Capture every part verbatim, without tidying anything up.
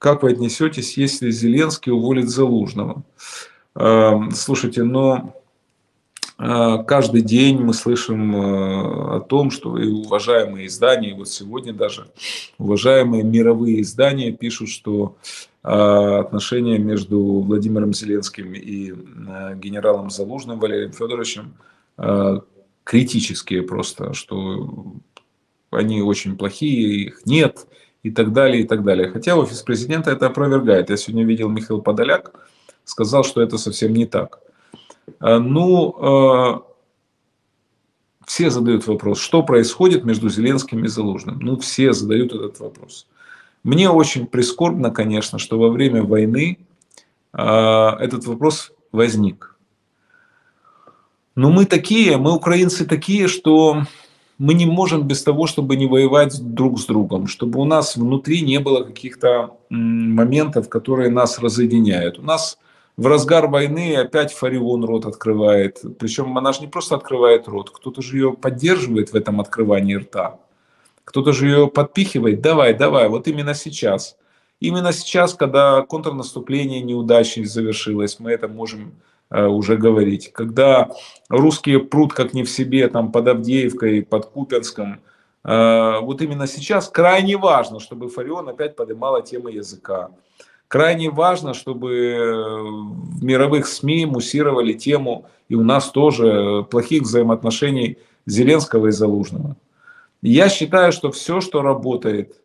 Как вы отнесетесь, если Зеленский уволит Залужного? Слушайте, но каждый день мы слышим о том, что и уважаемые издания, и вот сегодня даже уважаемые мировые издания пишут, что отношения между Владимиром Зеленским и генералом Залужным Валерием Федоровичем критические просто, что они очень плохие, их нет и так далее, и так далее. Хотя офис президента это опровергает. Я сегодня видел, Михаил Подоляк сказал, что это совсем не так. Ну, э, все задают вопрос, что происходит между Зеленским и Залужным. Ну, все задают этот вопрос. Мне очень прискорбно, конечно, что во время войны э, этот вопрос возник. Но мы такие, мы украинцы такие, что мы не можем без того, чтобы не воевать друг с другом, чтобы у нас внутри не было каких-то м, моментов, которые нас разъединяют. У нас в разгар войны опять Фарион рот открывает. Причем она же не просто открывает рот. Кто-то же ее поддерживает в этом открывании рта. Кто-то же ее подпихивает. Давай, давай, вот именно сейчас. Именно сейчас, когда контрнаступление неудачей завершилось, мы это можем э, уже говорить. Когда русские прут как не в себе там, под Авдеевкой, под Купянском. Э, вот именно сейчас крайне важно, чтобы Фарион опять поднимала тему языка. Крайне важно, чтобы в мировых СМИ муссировали тему, и у нас тоже, плохих взаимоотношений Зеленского и Залужного. Я считаю, что все, что работает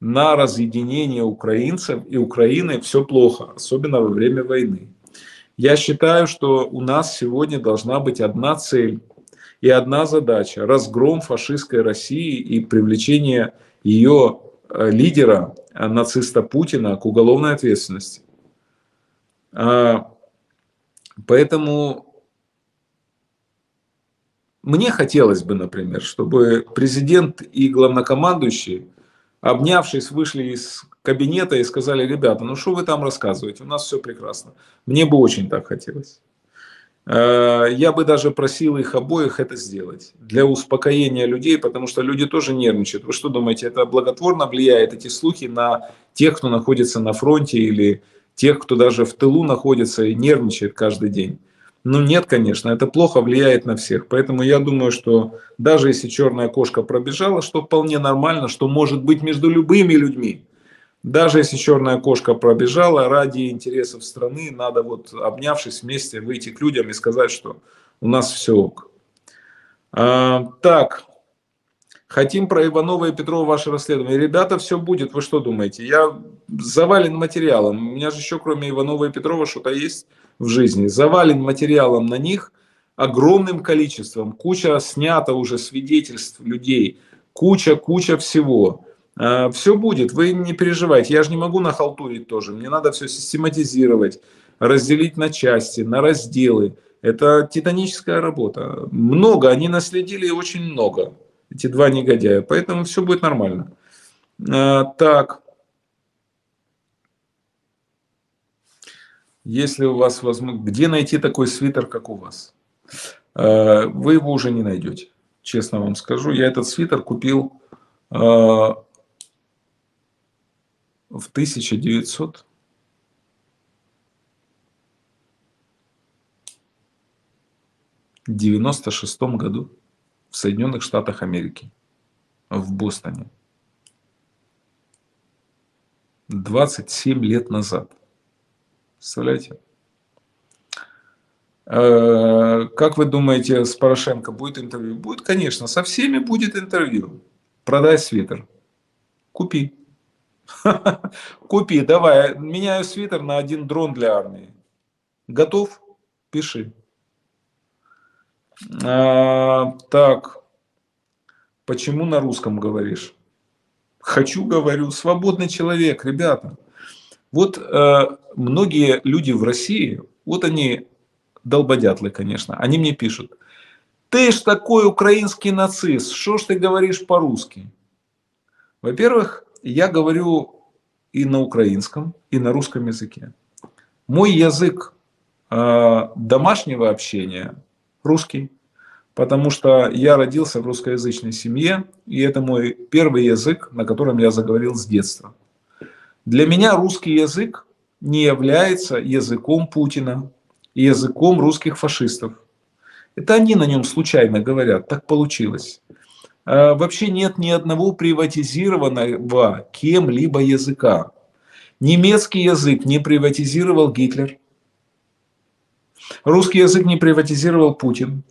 на разъединение украинцев и Украины, все плохо, особенно во время войны. Я считаю, что у нас сегодня должна быть одна цель и одна задача – разгром фашистской России и привлечение ее лидера, нациста Путина, к уголовной ответственности. Поэтому мне хотелось бы, например, чтобы президент и главнокомандующий, обнявшись, вышли из кабинета и сказали: ребята, ну что вы там рассказываете, у нас все прекрасно. Мне бы очень так хотелось. Я бы даже просил их обоих это сделать для успокоения людей, потому что люди тоже нервничают. Вы что думаете, это благотворно влияет, эти слухи, на тех, кто находится на фронте или тех, кто даже в тылу находится и нервничает каждый день? Ну нет, конечно, это плохо влияет на всех. Поэтому я думаю, что даже если черная кошка пробежала, что вполне нормально, что может быть между любыми людьми. Даже если черная кошка пробежала, ради интересов страны надо, вот обнявшись вместе, выйти к людям и сказать, что у нас все ок. А, так, хотим про Иванова и Петрова ваше расследование. Ребята, все будет, вы что думаете? Я завален материалом. У меня же еще кроме Иванова и Петрова что-то есть в жизни. Завален материалом на них огромным количеством. Куча снято уже свидетельств людей. Куча, куча всего. Все будет, вы не переживайте. Я же не могу нахалтурить тоже. Мне надо все систематизировать, разделить на части, на разделы. Это титаническая работа. Много, они наследили очень много, эти два негодяя. Поэтому все будет нормально. Так. Если у вас возможно... Где найти такой свитер, как у вас? Вы его уже не найдете. Честно вам скажу. Я этот свитер купил... В тысяча девятисотом девяносто шестом году в Соединенных Штатах Америки, в Бостоне, двадцать семь лет назад. Представляете? Как вы думаете, с Порошенко будет интервью? Будет, конечно, со всеми будет интервью. Продай свитер, купи. Купи, давай, меняю свитер на один дрон для армии. Готов? Пиши. А, так, почему на русском говоришь? Хочу, говорю, свободный человек, ребята. Вот а, многие люди в России, вот они долбодятлы, конечно, они мне пишут: ты ж такой украинский нацист, что ж ты говоришь по-русски? Во-первых, я говорю и на украинском, и на русском языке. Мой язык э, домашнего общения русский, потому что я родился в русскоязычной семье, и это мой первый язык, на котором я заговорил с детства. Для меня русский язык не является языком Путина, языком русских фашистов. Это они на нем случайно говорят, так получилось. Вообще нет ни одного приватизированного кем-либо языка. Немецкий язык не приватизировал Гитлер. Русский язык не приватизировал Путин.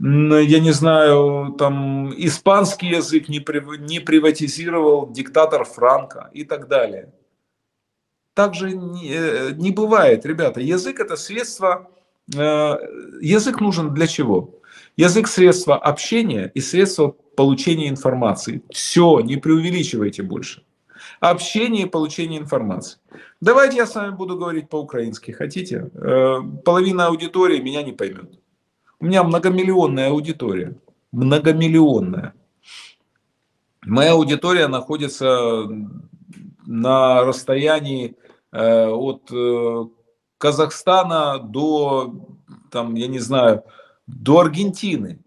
Я не знаю, там испанский язык не приватизировал диктатор Франко и так далее. Так же не бывает, ребята. Язык — это средство. Язык нужен для чего? Язык — средство общения и средство получения информации. Все, не преувеличивайте больше. Общение и получение информации. Давайте я с вами буду говорить по-украински, хотите? Половина аудитории меня не поймет. У меня многомиллионная аудитория. Многомиллионная. Моя аудитория находится на расстоянии от Казахстана до, там, я не знаю, до Аргентины.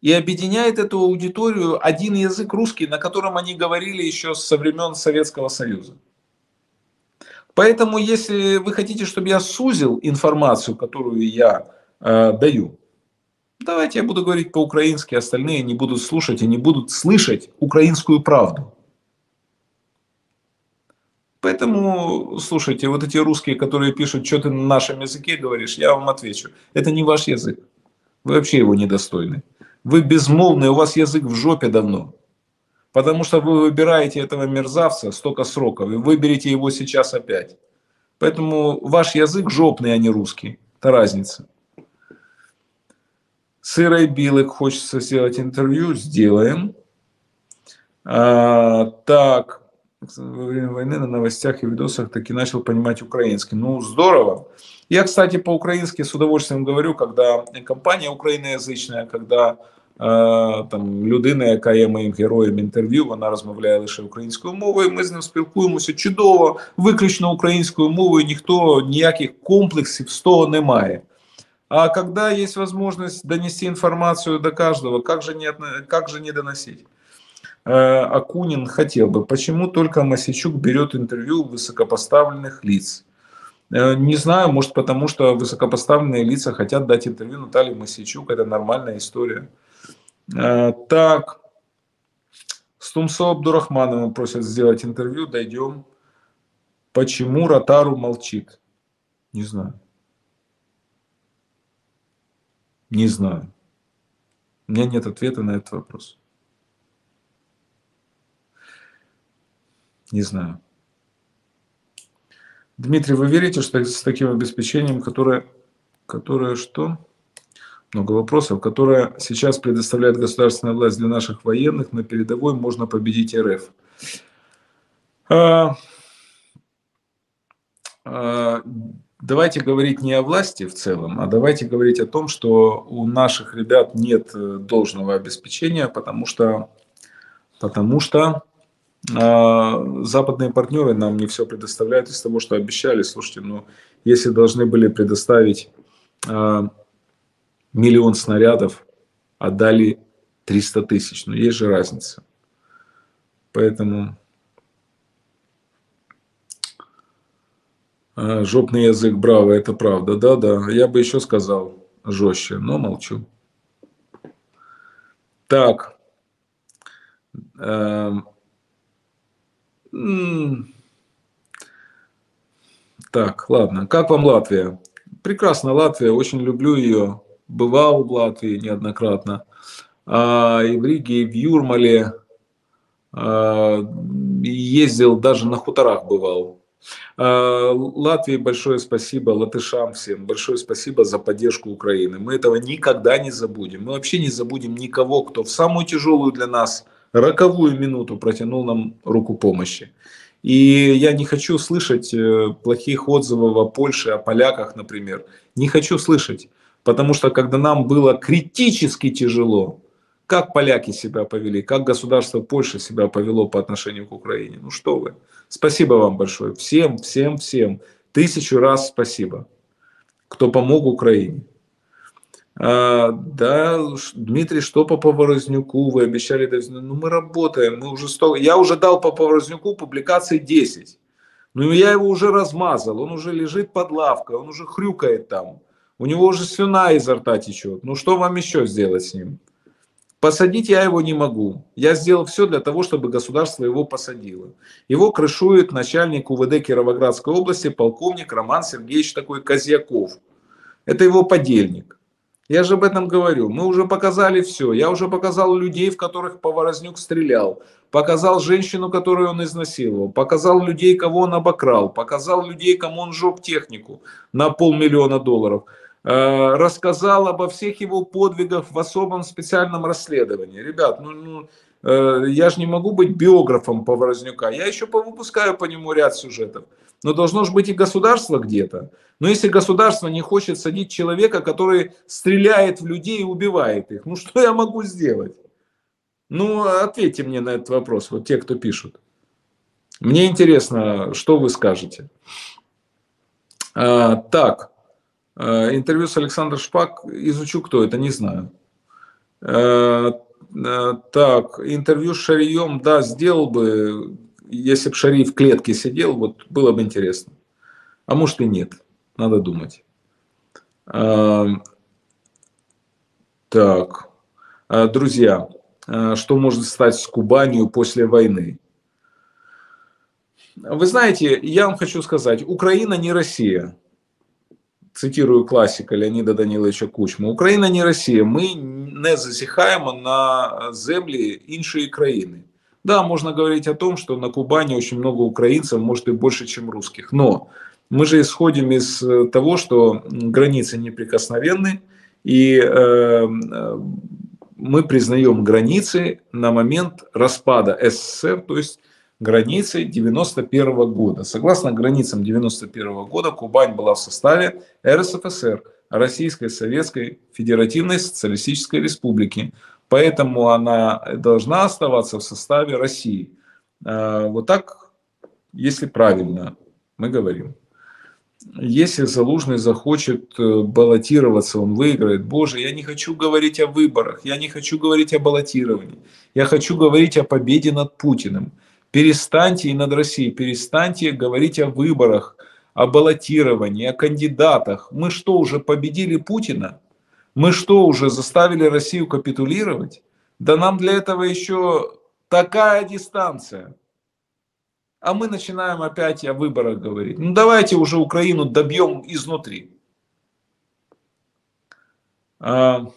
И объединяет эту аудиторию один язык русский, на котором они говорили еще со времен Советского Союза. Поэтому, если вы хотите, чтобы я сузил информацию, которую я э, даю, давайте я буду говорить по-украински, остальные не будут слушать и не будут слышать украинскую правду. Поэтому, слушайте, вот эти русские, которые пишут, что ты на нашем языке говоришь, я вам отвечу. Это не ваш язык. Вы вообще его недостойны. Вы безмолвны, у вас язык в жопе давно. Потому что вы выбираете этого мерзавца столько сроков, и выберете его сейчас опять. Поэтому ваш язык жопный, а не русский. Это разница. С Ирой Билык хочется сделать интервью. Сделаем. А, так. Во время войны на новостях и видосах таки начал понимать украинский. Ну, здорово. Я, кстати, по-украински с удовольствием говорю, когда компания украиноязычная, когда э, там людина, яка є моїм героєм інтерв'ю, вона розмовляє лише українською мовою, ми з ним спілкуємося чудово, виключно українською мовою, ніхто ніяких комплексів з того немає. А коли є можливість донести інформацію до кожного, як же не, як же не доносити? Э, Акунин хотел бы, почему только Масичук берет интервью высокопоставленных лиц? Не знаю, может, потому что высокопоставленные лица хотят дать интервью Наталье Масичук. Это нормальная история. Так, с Тумсо Абдурахмановым просят сделать интервью. Дойдем. Почему Ротару молчит? Не знаю. Не знаю. У меня нет ответа на этот вопрос. Не знаю. Дмитрий, вы верите, что с таким обеспечением, которое, которое что? Много вопросов, которое сейчас предоставляет государственная власть для наших военных, на передовой можно победить РФ? А, а, давайте говорить не о власти в целом, а давайте говорить о том, что у наших ребят нет должного обеспечения, потому что... Потому что западные партнеры нам не все предоставляют из того, что обещали. Слушайте, ну, если должны были предоставить э, миллион снарядов, а дали триста тысяч, ну, есть же разница. Поэтому э, жопный язык, браво, это правда. Да-да, я бы еще сказал жестче, но молчу. Так. Э, Так, ладно. Как вам Латвия? Прекрасно, Латвия. Очень люблю ее. Бывал в Латвии неоднократно. А, и в Риге, и в Юрмале. А, ездил, даже на хуторах бывал. А, Латвии большое спасибо, латышам всем. Большое спасибо за поддержку Украины. Мы этого никогда не забудем. Мы вообще не забудем никого, кто в самую тяжелую для нас роковую минуту протянул нам руку помощи. И я не хочу слышать плохих отзывов о Польше, о поляках, например. Не хочу слышать. Потому что когда нам было критически тяжело, как поляки себя повели, как государство Польши себя повело по отношению к Украине. Ну что вы. Спасибо вам большое. Всем, всем, всем. Тысячу раз спасибо, кто помог Украине. А, да, Дмитрий, что по Поворознюку? Вы обещали, ну мы работаем, мы уже сто... я уже дал по Поворознюку публикации десять, но я его уже размазал, он уже лежит под лавкой, он уже хрюкает там, у него уже слюна изо рта течет, ну что вам еще сделать с ним? Посадить я его не могу, я сделал все для того, чтобы государство его посадило. Его крышует начальник УВД Кировоградской области, полковник Роман Сергеевич такой Козьяков, это его подельник. Я же об этом говорю. Мы уже показали все. Я уже показал людей, в которых Поворознюк стрелял. Показал женщину, которую он изнасиловал. Показал людей, кого он обокрал. Показал людей, кому он жег технику на полмиллиона долларов. Э-э- рассказал обо всех его подвигах в особом специальном расследовании. Ребят, ну, ну э- я же не могу быть биографом Поворознюка. Я еще повыпускаю по нему ряд сюжетов. Но должно же быть и государство где-то. Но если государство не хочет садить человека, который стреляет в людей и убивает их, ну что я могу сделать? Ну, ответьте мне на этот вопрос, вот те, кто пишут. Мне интересно, что вы скажете. А, так, интервью с Александром Шпак, изучу, кто это, не знаю. А, так, интервью с Шарием, да, сделал бы... Если бы Шарий в клетке сидел, вот было бы интересно. А может и нет. Надо думать. А, так. А, друзья, а, что может стать с Кубанью после войны? Вы знаете, я вам хочу сказать, Украина не Россия. Цитирую классика Леонида Даниловича Кучма. Украина не Россия. Ми не засіхаємо на землі іншої країни. Да, можно говорить о том, что на Кубани очень много украинцев, может и больше, чем русских. Но мы же исходим из того, что границы неприкосновенны, и э, мы признаем границы на момент распада СССР, то есть границы девяносто первого года. Согласно границам девяносто первого года, Кубань была в составе РСФСР, Российской Советской Федеративной Социалистической Республики. Поэтому она должна оставаться в составе России. Вот так, если правильно мы говорим. Если Залужный захочет баллотироваться, он выиграет. Боже, я не хочу говорить о выборах, я не хочу говорить о баллотировании. Я хочу говорить о победе над Путиным. Перестаньте и над Россией, перестаньте говорить о выборах, о баллотировании, о кандидатах. Мы что, уже победили Путина? Мы что, уже заставили Россию капитулировать? Да нам для этого еще такая дистанция. А мы начинаем опять о выборах говорить. Ну давайте уже Украину добьем изнутри. А...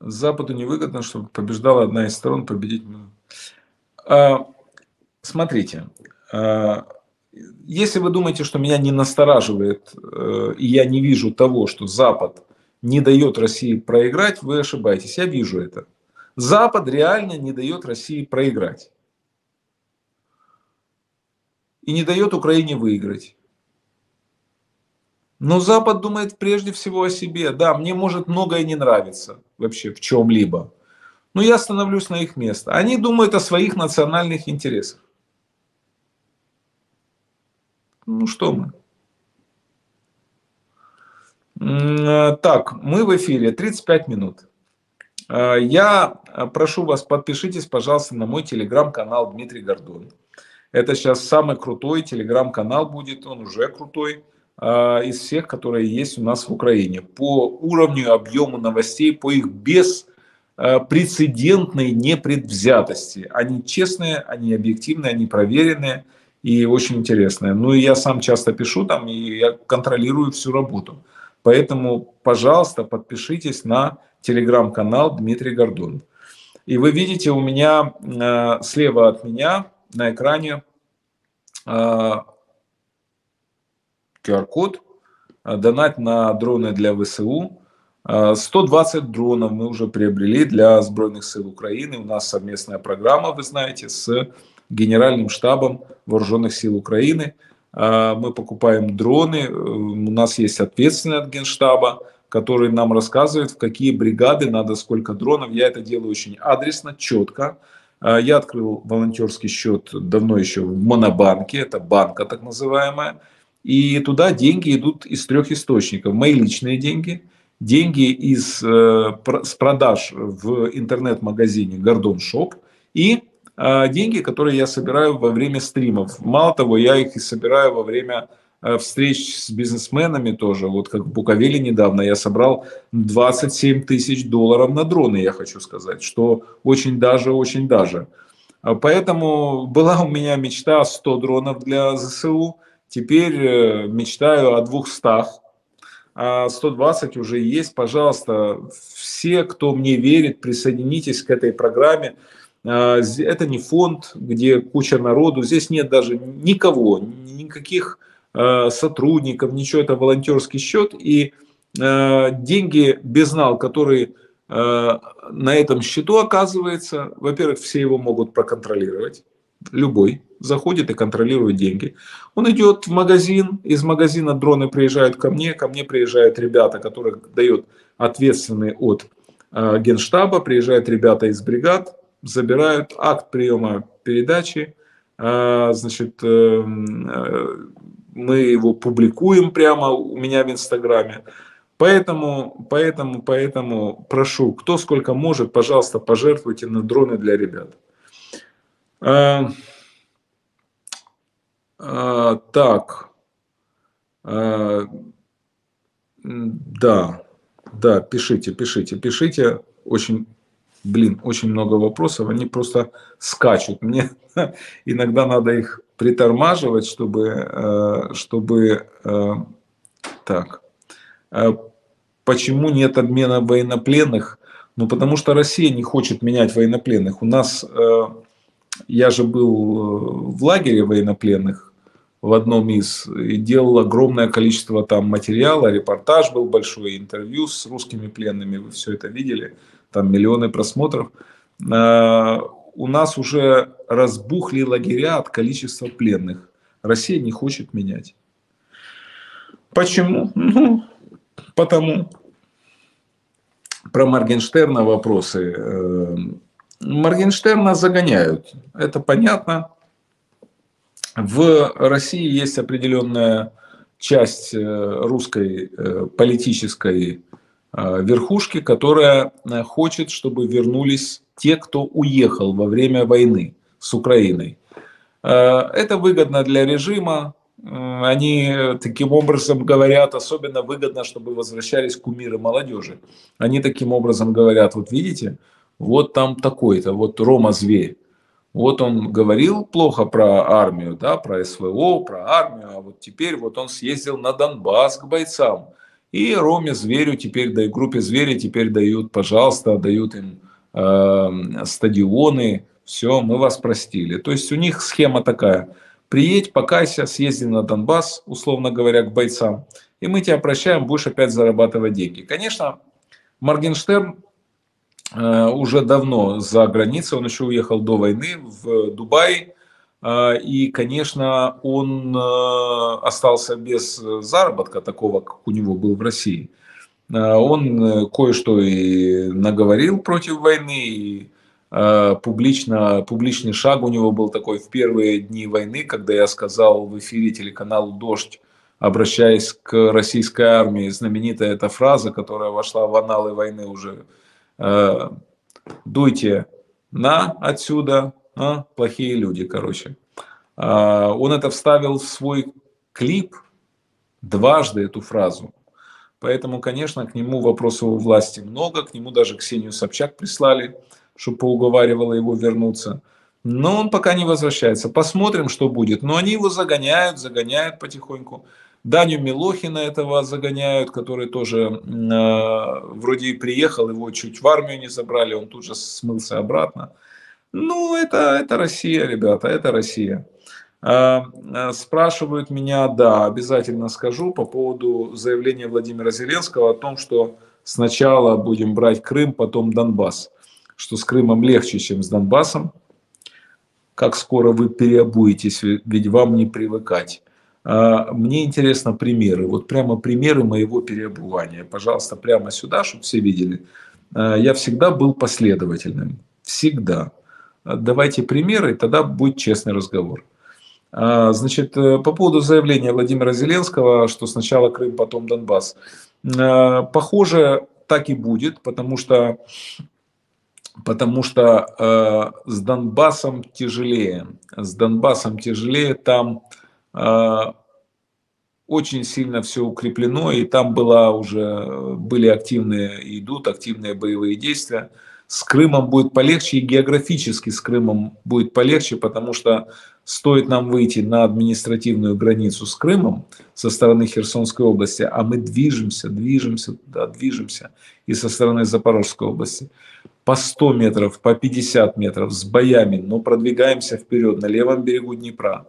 Западу невыгодно, чтобы побеждала одна из сторон, победить. А... Смотрите. А... Если вы думаете, что меня не настораживает, э, и я не вижу того, что Запад не дает России проиграть, вы ошибаетесь. Я вижу это. Запад реально не дает России проиграть. И не дает Украине выиграть. Но Запад думает прежде всего о себе. Да, мне может многое не нравится вообще в чем-либо. Но я становлюсь на их место. Они думают о своих национальных интересах. Ну что мы? Так, мы в эфире тридцать пять минут. Я прошу вас, подпишитесь, пожалуйста, на мой телеграм-канал Дмитрий Гордон. Это сейчас самый крутой телеграм-канал будет, он уже крутой из всех, которые есть у нас в Украине. По уровню и объему новостей, по их беспрецедентной непредвзятости. Они честные, они объективные, они проверенные. И очень интересное. Ну и я сам часто пишу там, и я контролирую всю работу. Поэтому, пожалуйста, подпишитесь на телеграм-канал Дмитрий Гордон. И вы видите, у меня э, слева от меня на экране э, ку ар код, э, донать на дроны для ВСУ. Э, сто двадцать дронов мы уже приобрели для Збройных сил Украины. У нас совместная программа, вы знаете, с Генеральным штабом Вооруженных сил Украины. Мы покупаем дроны, у нас есть ответственный от Генштаба, который нам рассказывает, в какие бригады надо сколько дронов. Я это делаю очень адресно, четко. Я открыл волонтерский счет давно еще в Монобанке, это банка так называемая. И туда деньги идут из трех источников. Мои личные деньги, деньги из, э, с продаж в интернет-магазине «Гордон Шоп» и э, деньги, которые я собираю во время стримов. Мало того, я их и собираю во время э, встреч с бизнесменами тоже. Вот как в Буковеле недавно я собрал двадцать семь тысяч долларов на дроны, я хочу сказать, что очень даже, очень даже. Поэтому была у меня мечта сто дронов для ЗСУ. Теперь мечтаю о двухстах, а сто двадцать уже есть. Пожалуйста, все, кто мне верит, присоединитесь к этой программе. Это не фонд, где куча народу. Здесь нет даже никого, никаких сотрудников, ничего. Это волонтерский счет. И деньги безнал, которые на этом счету оказываются, во-первых, все его могут проконтролировать. Любой заходит и контролирует деньги. Он идет в магазин, из магазина дроны приезжают ко мне, ко мне приезжают ребята, которых дает ответственный от э, Генштаба, приезжают ребята из бригад, забирают акт приема передачи, э, значит, э, мы его публикуем прямо у меня в Инстаграме. Поэтому, поэтому, поэтому прошу, кто сколько может, пожалуйста, пожертвуйте на дроны для ребят. А, а, так, а, да, да, пишите, пишите, пишите. Очень, блин, очень много вопросов. Они просто скачут. Мне иногда надо их притормаживать, чтобы, чтобы, так. Почему нет обмена военнопленных? Ну, потому что Россия не хочет менять военнопленных. У нас Я же был в лагере военнопленных в одном из, и делал огромное количество там материала, репортаж был большой, интервью с русскими пленными, вы все это видели, там миллионы просмотров. У нас уже разбухли лагеря от количества пленных. Россия не хочет менять. Почему? Ну, потому. Про Моргенштерна вопросы. Моргенштерна загоняют, это понятно. В России есть определенная часть русской политической верхушки, которая хочет, чтобы вернулись те, кто уехал во время войны с Украиной. Это выгодно для режима. Они таким образом говорят, особенно выгодно, чтобы возвращались кумиры молодежи. Они таким образом говорят, вот видите, вот там такой-то, вот Рома Зверь. Вот он говорил плохо про армию, да, про СВО, про армию, а вот теперь вот он съездил на Донбасс к бойцам. И Роме Зверю теперь, да и группе Зверя теперь дают, пожалуйста, дают им э, стадионы, все, мы вас простили. То есть у них схема такая: приедь, покайся, съезди на Донбасс, условно говоря, к бойцам, и мы тебя прощаем, будешь опять зарабатывать деньги. Конечно, Моргенштерн уже давно за границей, он еще уехал до войны в Дубай, и, конечно, он остался без заработка такого, как у него был в России. Он кое-что и наговорил против войны, и публично, публичный шаг у него был такой в первые дни войны, когда я сказал в эфире телеканалу «Дождь», обращаясь к российской армии, знаменитая эта фраза, которая вошла в аналы войны уже: дуйте на отсюда, а? Плохие люди, короче. А, он это вставил в свой клип дважды, эту фразу. Поэтому, конечно, к нему вопросов у власти много, к нему даже Ксению Собчак прислали, чтобы поуговаривала его вернуться. Но он пока не возвращается. Посмотрим, что будет. Но они его загоняют, загоняют потихоньку. Даню Милохина этого загоняют, который тоже э, вроде и приехал, его чуть в армию не забрали, он тут же смылся обратно. Ну, это, это Россия, ребята, это Россия. Э, э, спрашивают меня, да, обязательно скажу по поводу заявления Владимира Зеленского о том, что сначала будем брать Крым, потом Донбасс. Что с Крымом легче, чем с Донбассом. Как скоро вы переобуетесь, ведь вам не привыкать. Мне интересно примеры, вот прямо примеры моего переобувания. Пожалуйста, прямо сюда, чтобы все видели. Я всегда был последовательным. Всегда. Давайте примеры, тогда будет честный разговор. Значит, по поводу заявления Владимира Зеленского, что сначала Крым, потом Донбасс. Похоже, так и будет, потому что, потому что с Донбассом тяжелее. С Донбассом тяжелее, там очень сильно все укреплено, и там была уже, были активные, идут активные боевые действия. С Крымом будет полегче, и географически с Крымом будет полегче, потому что стоит нам выйти на административную границу с Крымом со стороны Херсонской области, а мы движемся, движемся, да, движемся, и со стороны Запорожской области по сто метров, по пятьдесят метров с боями, но продвигаемся вперед на левом берегу Днепра.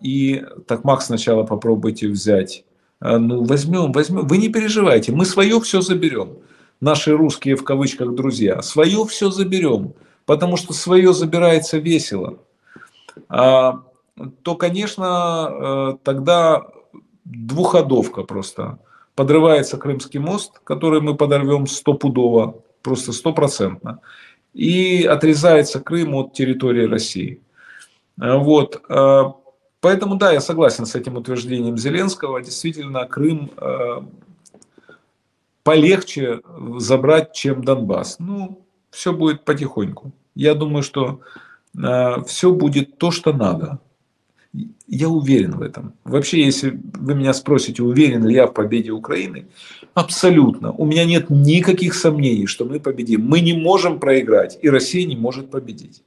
И Токмак сначала попробуйте взять. Ну, возьмем, возьмем. Вы не переживайте, мы свое все заберем. Наши русские, в кавычках, друзья, свое все заберем, потому что свое забирается весело, то, конечно, тогда двуходовка просто. Подрывается Крымский мост, который мы подорвем стопудово, просто стопроцентно, и отрезается Крым от территории России. Вот. Поэтому, да, я согласен с этим утверждением Зеленского, действительно, Крым... полегче забрать, чем Донбасс. Ну, все будет потихоньку. Я думаю, что э, все будет то, что надо. Я уверен в этом. Вообще, если вы меня спросите, уверен ли я в победе Украины, абсолютно. У меня нет никаких сомнений, что мы победим. Мы не можем проиграть, и Россия не может победить.